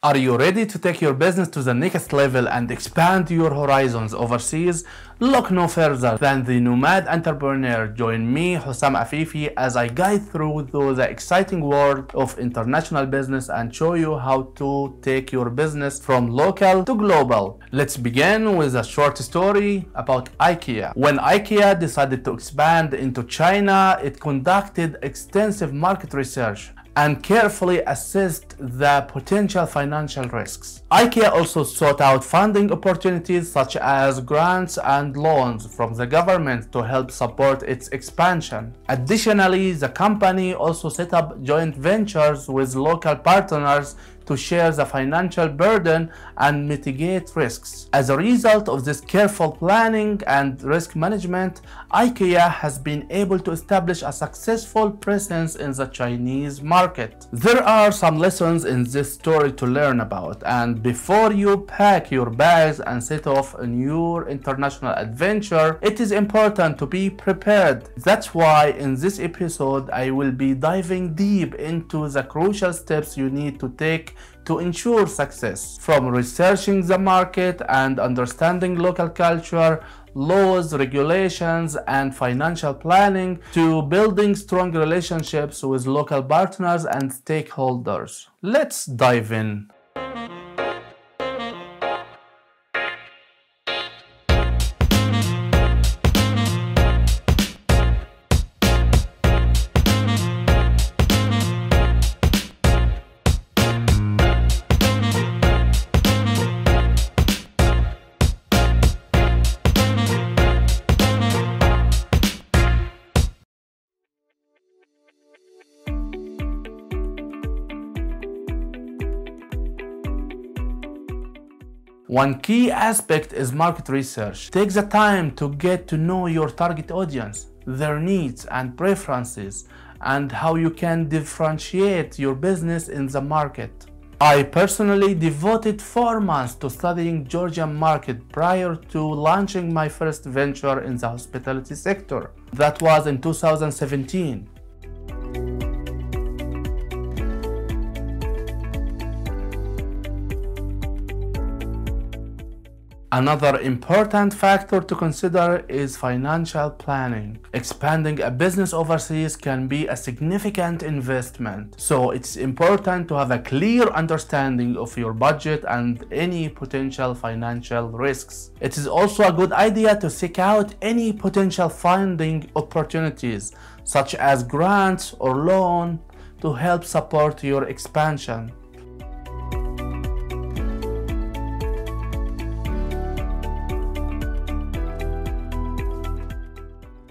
Are you ready to take your business to the next level and expand your horizons overseas? Look no further than the Nomad Entrepreneur. Join me, Hossam Afifi, as I guide through the exciting world of international business and show you how to take your business from local to global. Let's begin with a short story about IKEA. When IKEA decided to expand into China, it conducted extensive market research and carefully assessed the potential financial risks. IKEA also sought out funding opportunities such as grants and loans from the government to help support its expansion. Additionally, the company also set up joint ventures with local partners to share the financial burden and mitigate risks. As a result of this careful planning and risk management, IKEA has been able to establish a successful presence in the Chinese market. There are some lessons in this story to learn about, and before you pack your bags and set off on your international adventure, it is important to be prepared. That's why in this episode, I will be diving deep into the crucial steps you need to take to ensure success, from researching the market and understanding local culture, laws, regulations, and financial planning, to building strong relationships with local partners and stakeholders. Let's dive in. One key aspect is market research. Take the time to get to know your target audience, their needs and preferences, and how you can differentiate your business in the market. I personally devoted 4 months to studying the Georgian market prior to launching my first venture in the hospitality sector. That was in 2017. Another important factor to consider is financial planning. Expanding a business overseas can be a significant investment, so it's important to have a clear understanding of your budget and any potential financial risks. It is also a good idea to seek out any potential funding opportunities, such as grants or loans, to help support your expansion.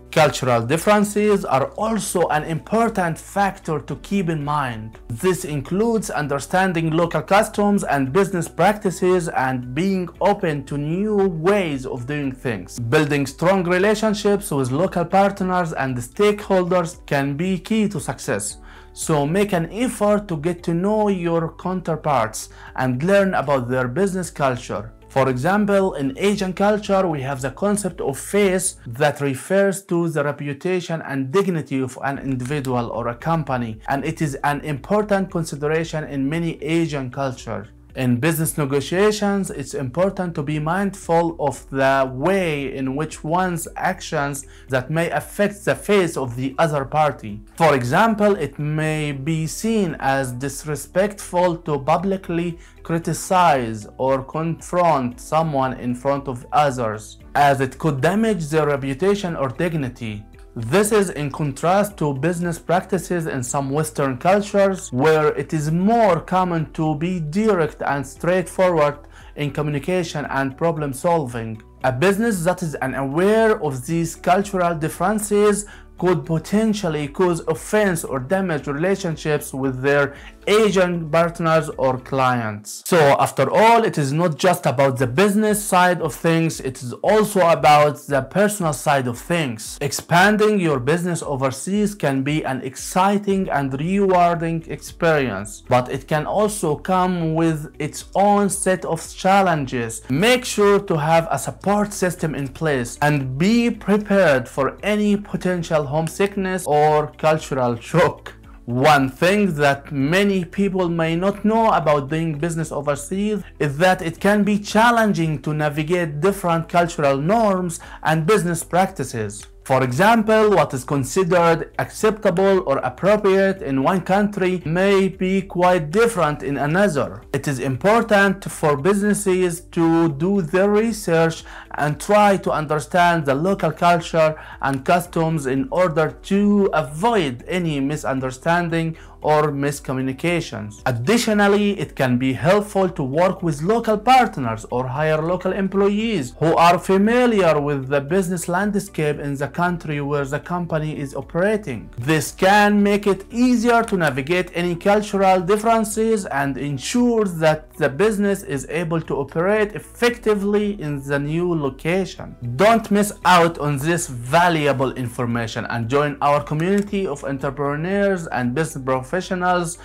Cultural differences are also an important factor to keep in mind. This includes understanding local customs and business practices and being open to new ways of doing things. Building strong relationships with local partners and stakeholders can be key to success, so make an effort to get to know your counterparts and learn about their business culture. For example, in Asian culture, we have the concept of face that refers to the reputation and dignity of an individual or a company, and it is an important consideration in many Asian cultures. In business negotiations, it's important to be mindful of the way in which one's actions that may affect the face of the other party. For example, it may be seen as disrespectful to publicly criticize or confront someone in front of others, as it could damage their reputation or dignity. This is in contrast to business practices in some Western cultures, where it is more common to be direct and straightforward in communication and problem solving. A business that is unaware of these cultural differences could potentially cause offense or damage relationships with their Asian partners or clients. So after all, it is not just about the business side of things, it is also about the personal side of things. Expanding your business overseas can be an exciting and rewarding experience, but it can also come with its own set of challenges. Make sure to have a support system in place and be prepared for any potential homesickness or cultural shock. One thing that many people may not know about doing business overseas is that it can be challenging to navigate different cultural norms and business practices. For example, what is considered acceptable or appropriate in one country may be quite different in another. It is important for businesses to do their research and try to understand the local culture and customs in order to avoid any misunderstanding or miscommunications. Additionally, it can be helpful to work with local partners or hire local employees who are familiar with the business landscape in the country where the company is operating. This can make it easier to navigate any cultural differences and ensure that the business is able to operate effectively in the new location. Don't miss out on this valuable information and join our community of entrepreneurs and business professionals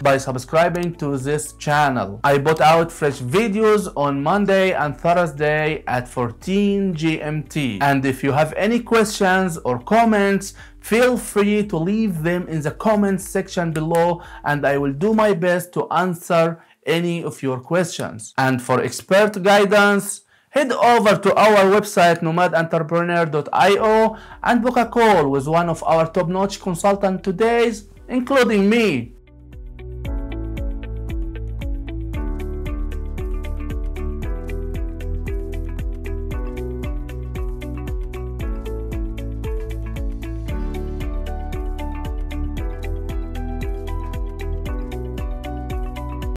by subscribing to this channel. I put out fresh videos on Monday and Thursday at 14 GMT. And if you have any questions or comments, feel free to leave them in the comments section below, and I will do my best to answer any of your questions. And for expert guidance, head over to our website nomadentrepreneur.io and book a call with one of our top-notch consultants today, including me.